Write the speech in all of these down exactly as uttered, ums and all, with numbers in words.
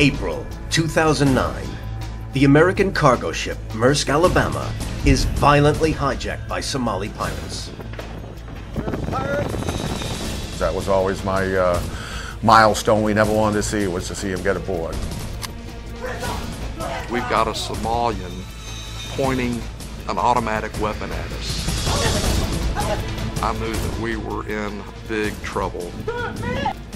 April two thousand nine, the American cargo ship Maersk Alabama is violently hijacked by Somali pirates. That was always my uh, milestone we never wanted to see, was to see him get aboard. We've got a Somalian pointing an automatic weapon at us. I knew that we were in big trouble.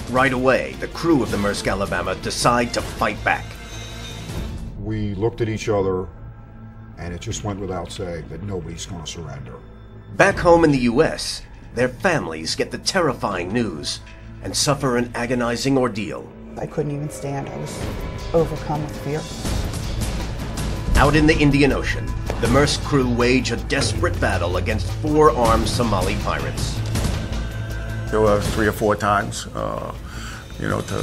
Right away, the crew of the Maersk Alabama decide to fight back. We looked at each other, and it just went without saying that nobody's going to surrender. Back home in the U S, their families get the terrifying news and suffer an agonizing ordeal. I couldn't even stand. I was overcome with fear. Out in the Indian Ocean, the Maersk crew wage a desperate battle against four armed Somali pirates. There were three or four times, uh, you know, to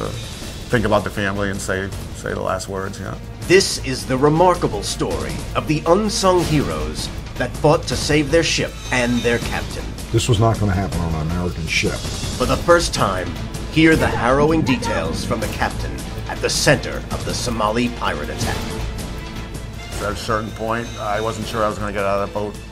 think about the family and say, say the last words, yeah. This is the remarkable story of the unsung heroes that fought to save their ship and their captain. This was not going to happen on an American ship. For the first time, hear the harrowing details from the captain at the center of the Somali pirate attack. At a certain point, I wasn't sure I was going to get out of that boat.